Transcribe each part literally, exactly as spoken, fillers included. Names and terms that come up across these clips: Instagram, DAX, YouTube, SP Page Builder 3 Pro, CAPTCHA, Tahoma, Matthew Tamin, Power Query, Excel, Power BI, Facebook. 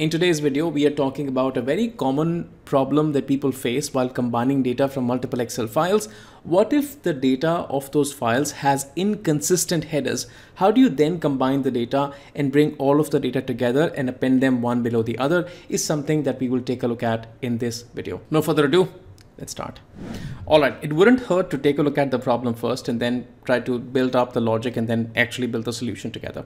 In today's video, we are talking about a very common problem that people face while combining data from multiple Excel files. What if the data of those files has inconsistent headers? How do you then combine the data and bring all of the data together and append them one below the other is something that we will take a look at in this video. No further ado, let's start. All right, it wouldn't hurt to take a look at the problem first and then try to build up the logic and then actually build the solution together.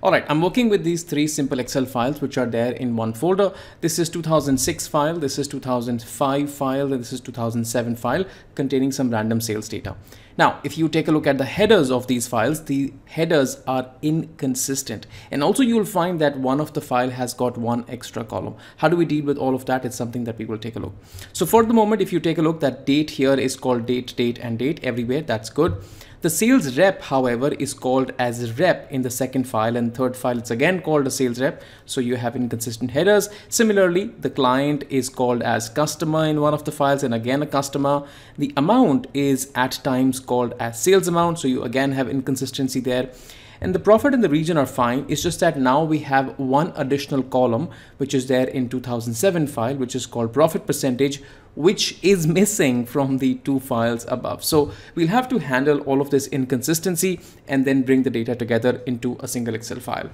All right, I'm working with these three simple Excel files which are there in one folder. This is two thousand six file, this is two thousand five file, and this is two thousand seven file containing some random sales data. Now, if you take a look at the headers of these files, the headers are inconsistent. And also you'll find that one of the file has got one extra column. How do we deal with all of that? It's something that we will take a look. So for the moment, if you take a look, that date here is called date, date, and date everywhere. That's good. The sales rep, however, is called as rep in the second file, and third file it's again called a sales rep. So you have inconsistent headers. Similarly, the client is called as customer in one of the files and again a customer. The amount is at times called as sales amount. So you again have inconsistency there. And the profit and the region are fine. It's just that now we have one additional column, which is there in two thousand seven file, which is called profit percentage, which is missing from the two files above. So we'll have to handle all of this inconsistency and then bring the data together into a single Excel file.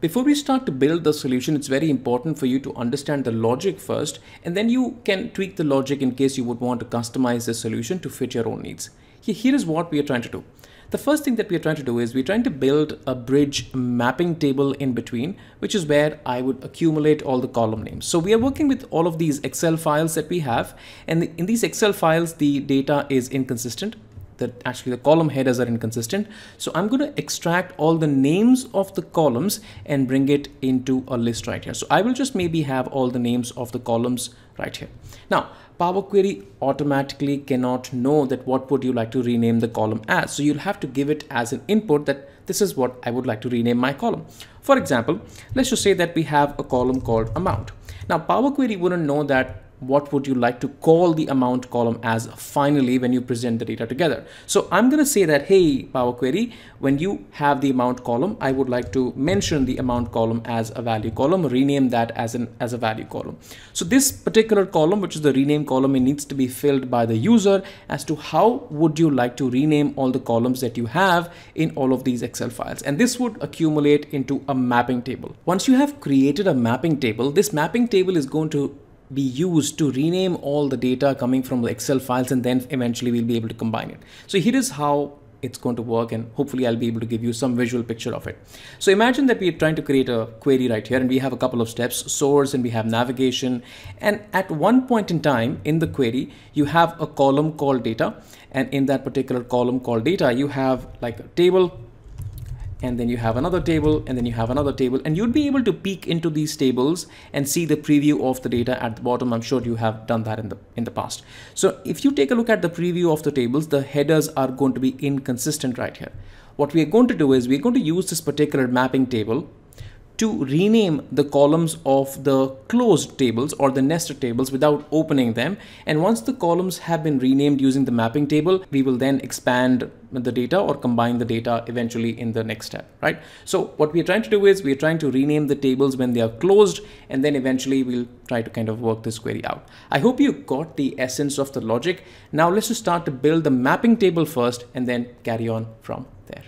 Before we start to build the solution, it's very important for you to understand the logic first, and then you can tweak the logic in case you would want to customize the solution to fit your own needs. Here is what we are trying to do. The first thing that we are trying to do is we're trying to build a bridge mapping table in between, which is where I would accumulate all the column names. So we are working with all of these Excel files that we have, and in these Excel files, the data is inconsistent. That actually the column headers are inconsistent. So I'm going to extract all the names of the columns and bring it into a list right here. So I will just maybe have all the names of the columns right here. Now, Power Query automatically cannot know that what would you like to rename the column as. So you'll have to give it as an input that this is what I would like to rename my column. For example, let's just say that we have a column called amount. Now, Power Query wouldn't know that what would you like to call the amount column as finally when you present the data together. So I'm going to say that, hey, Power Query, when you have the amount column, I would like to mention the amount column as a value column, rename that as an as a value column. So this particular column, which is the rename column, it needs to be filled by the user as to how would you like to rename all the columns that you have in all of these Excel files. And this would accumulate into a mapping table. Once you have created a mapping table, this mapping table is going to be used to rename all the data coming from the Excel files, and then eventually we'll be able to combine it. So here is how it's going to work, and hopefully I'll be able to give you some visual picture of it. So imagine that we're trying to create a query right here, and we have a couple of steps, source, and we have navigation. And at one point in time in the query, you have a column called data. And in that particular column called data, you have like a table, and then you have another table, and then you have another table, and you'd be able to peek into these tables and see the preview of the data at the bottom. I'm sure you have done that in the in the past. So if you take a look at the preview of the tables, the headers are going to be inconsistent right here. What we are going to do is we're going to use this particular mapping table to rename the columns of the closed tables or the nested tables without opening them. And once the columns have been renamed using the mapping table, we will then expand the data or combine the data eventually in the next step, right? So what we're trying to do is we're trying to rename the tables when they are closed, and then eventually we'll try to kind of work this query out. I hope you got the essence of the logic. Now let's just start to build the mapping table first and then carry on from there.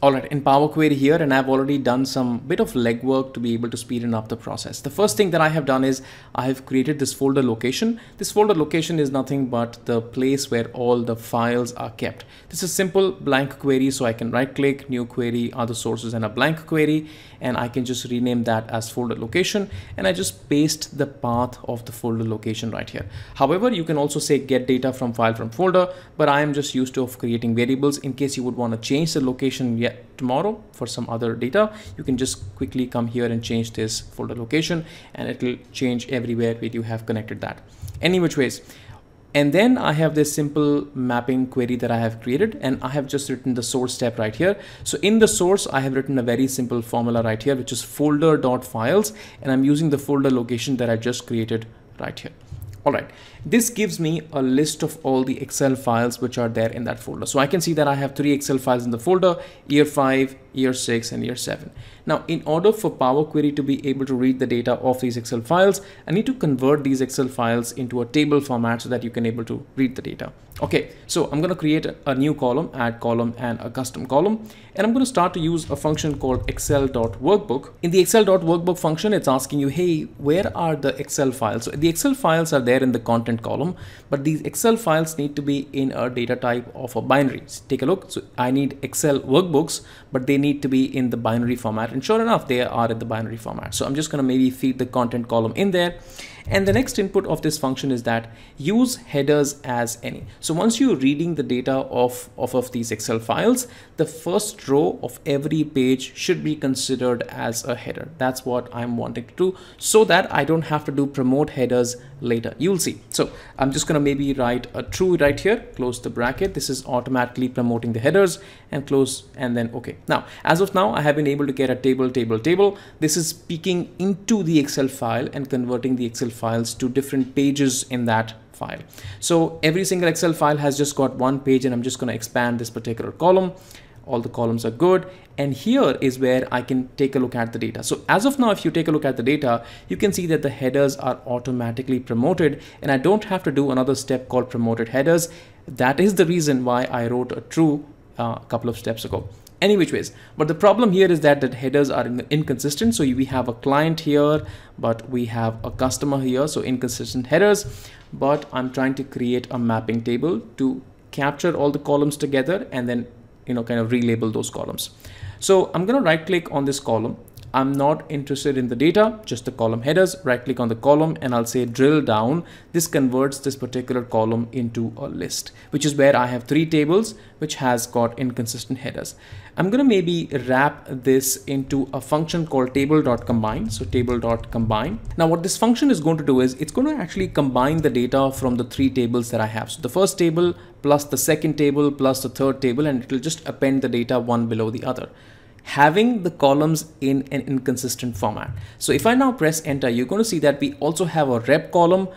All right, in Power Query here, and I've already done some bit of legwork to be able to speeden up the process. The first thing that I have done is I have created this folder location. This folder location is nothing but the place where all the files are kept. This is simple blank query, so I can right click, new query, other sources, and a blank query, and I can just rename that as folder location, and I just paste the path of the folder location right here. However, you can also say get data from file from folder, but I am just used to of creating variables. In case you would want to change the location yet tomorrow for some other data, you can just quickly come here and change this folder location, and it will change everywhere where you have connected that, any which ways. And then I have this simple mapping query that I have created, and I have just written the source step right here. So in the source, I have written a very simple formula right here, which is folder.files, and I'm using the folder location that I just created right here. All right, this gives me a list of all the Excel files which are there in that folder. So I can see that I have three Excel files in the folder, year five, year six and year seven. Now, in order for Power Query to be able to read the data of these Excel files, I need to convert these Excel files into a table format so that you can able to read the data. Okay, so I'm going to create a, a new column, add column and a custom column, and I'm going to start to use a function called Excel.workbook. In the Excel.workbook function, it's asking you, hey, where are the Excel files? So the Excel files are there in the content column, but these Excel files need to be in a data type of a binary. So take a look. So I need Excel workbooks, but they need to be in the binary format. And sure enough, they are in the binary format. So I'm just going to maybe feed the content column in there. And the next input of this function is that use headers as any. So once you're reading the data off, off of these Excel files, the first row of every page should be considered as a header. That's what I'm wanting to do so that I don't have to do promote headers later. You'll see. So I'm just going to maybe write a true right here, close the bracket. This is automatically promoting the headers and close and then okay. Now, as of now, I have been able to get a table, table, table. This is peeking into the Excel file and converting the Excel file files to different pages in that file. So every single Excel file has just got one page, and I'm just going to expand this particular column. All the columns are good. And here is where I can take a look at the data. So as of now, if you take a look at the data, you can see that the headers are automatically promoted and I don't have to do another step called promoted headers. That is the reason why I wrote a true uh, couple of steps ago. Any which ways, but the problem here is that the headers are inconsistent. So we have a client here, but we have a customer here. So inconsistent headers, but I'm trying to create a mapping table to capture all the columns together and then, you know, kind of relabel those columns. So I'm going to right click on this column. I'm not interested in the data, just the column headers. Right click on the column and I'll say drill down. This converts this particular column into a list, which is where I have three tables, which has got inconsistent headers. I'm going to maybe wrap this into a function called table.combine. So table.combine. Now what this function is going to do is it's going to actually combine the data from the three tables that I have. So the first table plus the second table plus the third table, and it will just append the data one below the other, having the columns in an inconsistent format. So if I now press enter, you're going to see that we also have a rep column,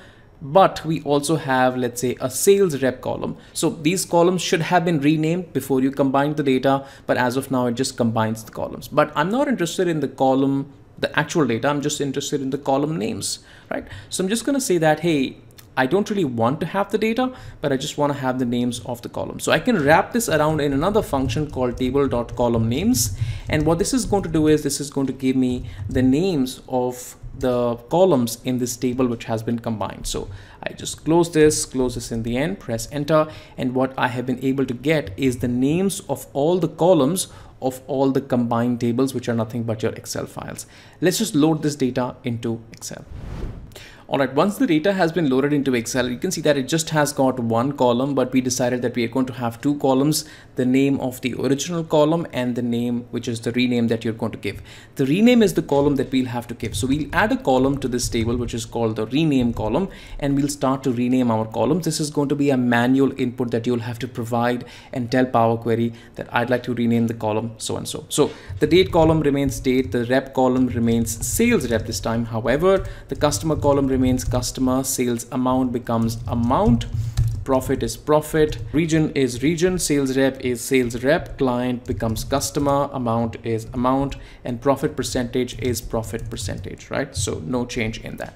but we also have, let's say, a sales rep column. So these columns should have been renamed before you combine the data, but as of now, it just combines the columns. But I'm not interested in the column, the actual data. I'm just interested in the column names, right? So I'm just going to say that, hey, I don't really want to have the data, but I just want to have the names of the column. So I can wrap this around in another function called table.columnNames. And what this is going to do is this is going to give me the names of the columns in this table, which has been combined. So I just close this, close this in the end, press enter. And what I have been able to get is the names of all the columns of all the combined tables, which are nothing but your Excel files. Let's just load this data into Excel. All right, once the data has been loaded into Excel, you can see that it just has got one column, but we decided that we are going to have two columns, the name of the original column and the name, which is the rename that you're going to give. The rename is the column that we'll have to give. So we'll add a column to this table, which is called the rename column, and we'll start to rename our columns. This is going to be a manual input that you'll have to provide and tell Power Query that I'd like to rename the column so-and-so. So the date column remains date, the rep column remains sales rep this time. However, the customer column remains Remains customer, sales amount becomes amount, profit is profit, region is region, sales rep is sales rep, client becomes customer, amount is amount, and profit percentage is profit percentage, right? So no change in that.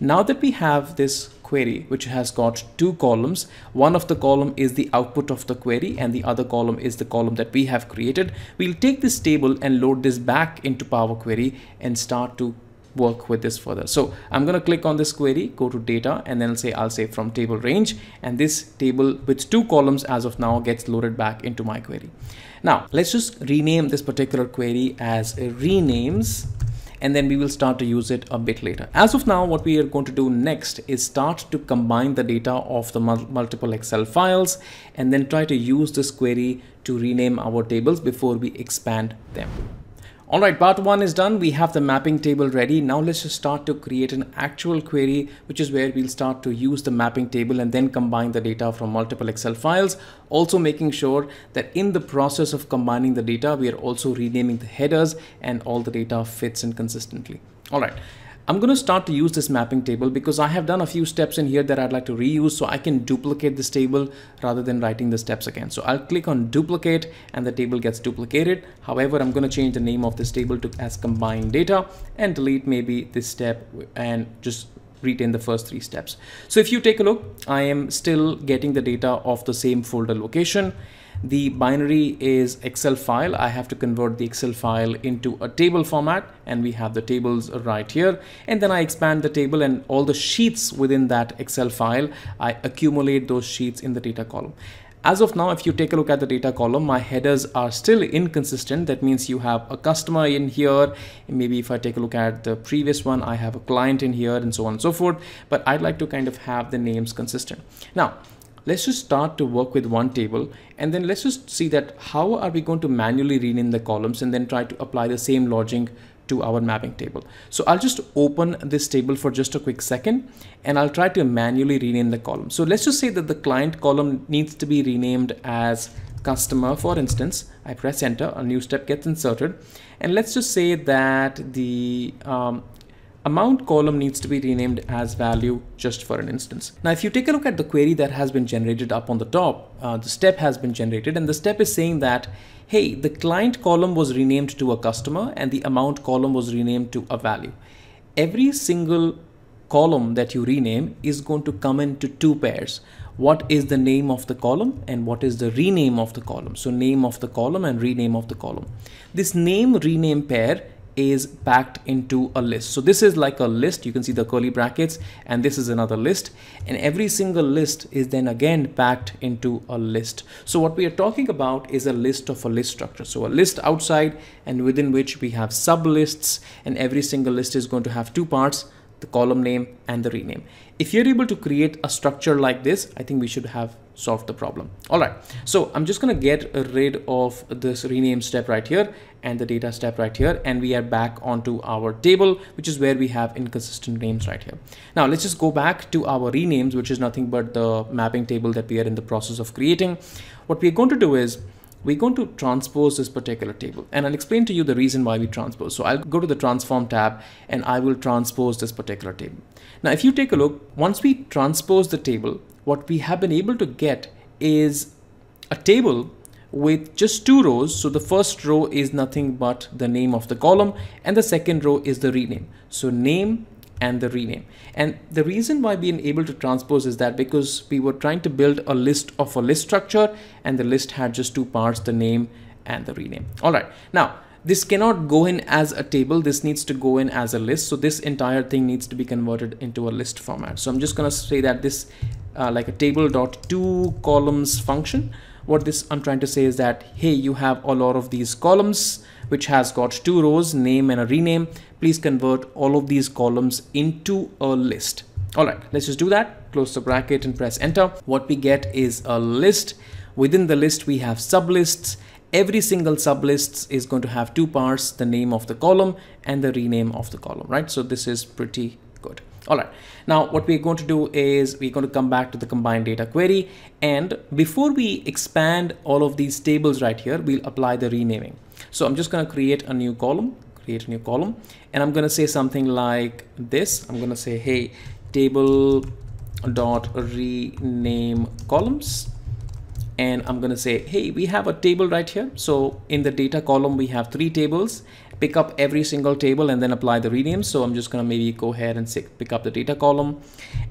Now that we have this query, which has got two columns, one of the column is the output of the query and the other column is the column that we have created, we'll take this table and load this back into Power Query and start to work with this further. So I'm going to click on this query, go to data, and then I'll say, I'll say from table range, and this table with two columns as of now gets loaded back into my query. Now let's just rename this particular query as renames, and then we will start to use it a bit later. As of now, what we are going to do next is start to combine the data of the mul- multiple Excel files, and then try to use this query to rename our tables before we expand them. All right, part one is done. We have the mapping table ready. Now let's just start to create an actual query, which is where we'll start to use the mapping table and then combine the data from multiple Excel files. Also making sure that in the process of combining the data, we are also renaming the headers and all the data fits in consistently. All right. I'm going to start to use this mapping table because I have done a few steps in here that I'd like to reuse, so I can duplicate this table rather than writing the steps again. So I'll click on duplicate and the table gets duplicated. However, I'm going to change the name of this table to as combined data and delete maybe this step and just retain the first three steps. So if you take a look, I am still getting the data of the same folder location. The binary is Excel file. I have to convert the Excel file into a table format, and we have the tables right here. And then I expand the table and all the sheets within that Excel file, I accumulate those sheets in the data column. As of now, if you take a look at the data column, my headers are still inconsistent. That means you have a customer in here. Maybe if I take a look at the previous one, I have a client in here and so on and so forth. But I'd like to kind of have the names consistent. Now, let's just start to work with one table, and then let's just see that how are we going to manually rename the columns and then try to apply the same logic to our mapping table. So I'll just open this table for just a quick second and I'll try to manually rename the column. So let's just say that the client column needs to be renamed as customer, for instance. I press enter, a new step gets inserted, and let's just say that the um, amount column needs to be renamed as value, just for an instance. Now, if you take a look at the query that has been generated up on the top, uh, the step has been generated, and the step is saying that, hey, the client column was renamed to a customer and the amount column was renamed to a value. Every single column that you rename is going to come into two pairs. What is the name of the column and what is the rename of the column? So name of the column and rename of the column. This name rename pair is packed into a list. So this is like a list. You can see the curly brackets, and this is another list, and every single list is then again packed into a list. So what we are talking about is a list of a list structure. So a list outside and within which we have sub lists, and every single list is going to have two parts, the column name and the rename. If you're able to create a structure like this, I think we should have solved the problem. All right, so I'm just going to get rid of this rename step right here and the data step right here, and we are back onto our table, which is where we have inconsistent names right here. Now let's just go back to our renames, which is nothing but the mapping table that we are in the process of creating. What we're going to do is we're going to transpose this particular table, and I'll explain to you the reason why we transpose. So I'll go to the transform tab and I will transpose this particular table. Now, if you take a look, once we transpose the table, what we have been able to get is a table with just two rows. So the first row is nothing but the name of the column, and the second row is the rename. So name and the rename. And the reason why being able to transpose is that because we were trying to build a list of a list structure, and the list had just two parts, the name and the rename. All right. Now, this cannot go in as a table. This needs to go in as a list. So this entire thing needs to be converted into a list format. So I'm just going to say that this uh, like a table dot two columns function. What this I'm trying to say is that, hey, you have a lot of these columns, which has got two rows, name and a rename. Please convert all of these columns into a list. All right, let's just do that. Close the bracket and press enter. What we get is a list. Within the list, we have sublists. Every single sublist is going to have two parts, the name of the column and the rename of the column, right? So this is pretty good. All right. Now, what we're going to do is we're going to come back to the combined data query. And before we expand all of these tables right here, we'll apply the renaming. So I'm just going to create a new column, create a new column. And I'm going to say something like this. I'm going to say, hey, table dot rename columns. And I'm going to say, hey, we have a table right here. So in the data column, we have three tables. Pick up every single table and then apply the renames. So I'm just going to maybe go ahead and say, pick up the data column.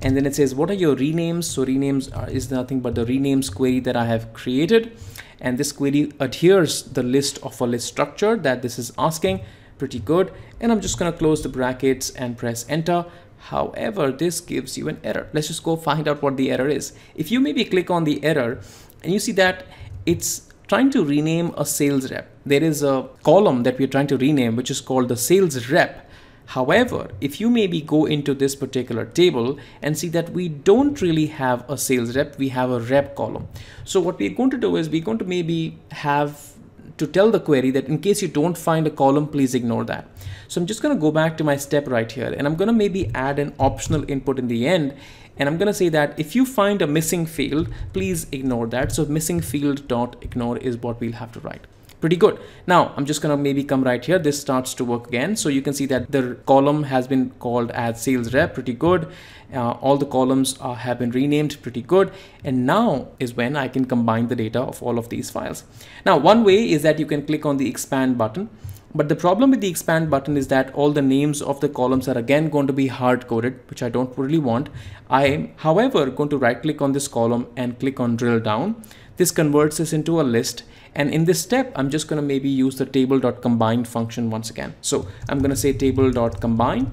And then it says, what are your renames? So renames are, is nothing but the renames query that I have created. And this query adheres the list of a list structure that this is asking. Pretty good. And I'm just going to close the brackets and press enter. However, this gives you an error. Let's just go find out what the error is. If you maybe click on the error, and you see that it's trying to rename a sales rep. There is a column that we're trying to rename, which is called the sales rep. However, if you maybe go into this particular table and see that we don't really have a sales rep, we have a rep column. So what we're going to do is we're going to maybe have to tell the query that in case you don't find a column, please ignore that. So I'm just going to go back to my step right here, and I'm going to maybe add an optional input in the end. And I'm going to say that if you find a missing field, please ignore that. So missing field dot ignore is what we'll have to write. pretty good. Now I'm just gonna maybe come right here. This starts to work again. So you can see that the column has been called as sales rep, pretty good. Uh, all the columns uh, have been renamed, pretty good. And now is when I can combine the data of all of these files. Now, one way is that you can click on the expand button. But the problem with the expand button is that all the names of the columns are again going to be hard coded, which I don't really want. I am, however, going to right click on this column and click on drill down. This converts this into a list. And in this step, I'm just going to maybe use the table.combine function once again. So I'm going to say table.combine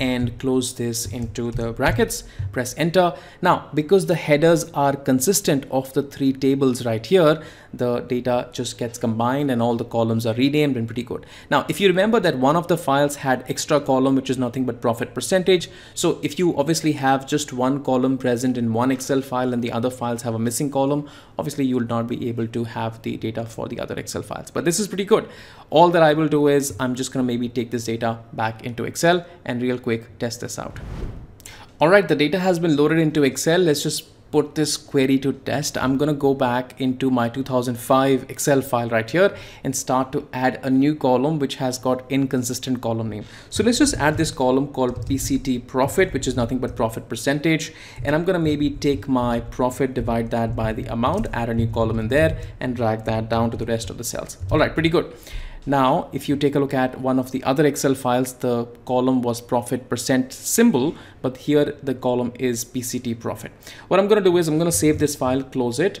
and close this into the brackets, press enter. Now, because the headers are consistent of the three tables right here, the data just gets combined and all the columns are renamed and pretty good. Now, if you remember that one of the files had extra column, which is nothing but profit percentage. So if you obviously have just one column present in one Excel file and the other files have a missing column, obviously you will not be able to have the data for the other Excel files, but this is pretty good. All that I will do is I'm just going to maybe take this data back into Excel and real quick test this out. All right, the data has been loaded into Excel. Let's just put this query to test. I'm going to go back into my two thousand five Excel file right here and start to add a new column which has got inconsistent column name. So let's just add this column called P C T profit, which is nothing but profit percentage. And I'm going to maybe take my profit, divide that by the amount, add a new column in there and drag that down to the rest of the cells. All right, pretty good. Now, if you take a look at one of the other Excel files, the column was profit percent symbol, but here the column is P C T profit. What I'm going to do is I'm going to save this file, close it,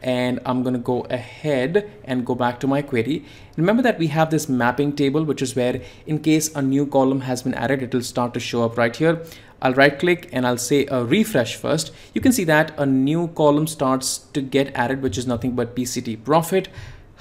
and I'm going to go ahead and go back to my query. Remember that we have this mapping table, which is where in case a new column has been added, it will start to show up right here. I'll right click and I'll say a refresh first. You can see that a new column starts to get added, which is nothing but P C T profit.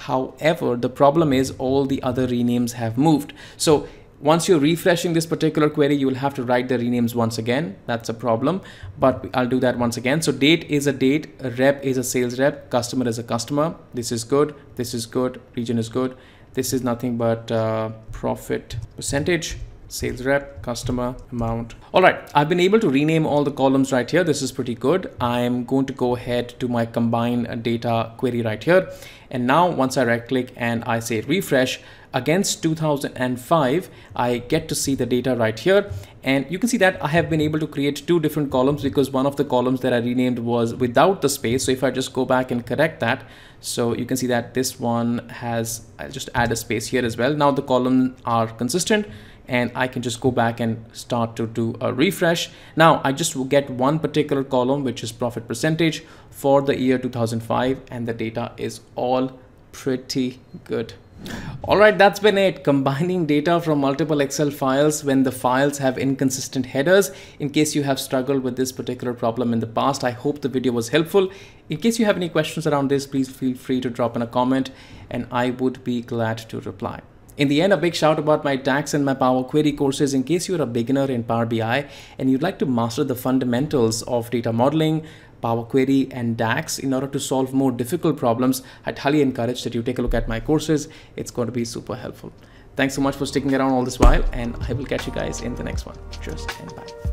However, the problem is all the other renames have moved. So once you're refreshing this particular query, you will have to write the renames once again. That's a problem, but I'll do that once again. So date is a date, a rep is a sales rep, customer is a customer. This is good. This is good. Region is good. This is nothing but uh, profit percentage. Sales rep, customer, amount. All right, I've been able to rename all the columns right here. This is pretty good. I'm going to go ahead to my combine data query right here. And now once I right click and I say refresh against two thousand five, I get to see the data right here. And you can see that I have been able to create two different columns because one of the columns that I renamed was without the space. So if I just go back and correct that, so you can see that this one has, I'll just add a space here as well. Now the columns are consistent. And I can just go back and start to do a refresh. Now I just will get one particular column, which is profit percentage for the year two thousand five, and the data is all pretty good. All right, that's been it. Combining data from multiple Excel files when the files have inconsistent headers. In case you have struggled with this particular problem in the past, I hope the video was helpful. In case you have any questions around this, please feel free to drop in a comment and I would be glad to reply. In the end, a big shout about my DAX and my Power Query courses in case you're a beginner in Power B I and you'd like to master the fundamentals of data modeling, Power Query and DAX in order to solve more difficult problems. I'd highly encourage that you take a look at my courses. It's going to be super helpful. Thanks so much for sticking around all this while, and I will catch you guys in the next one. Cheers and bye.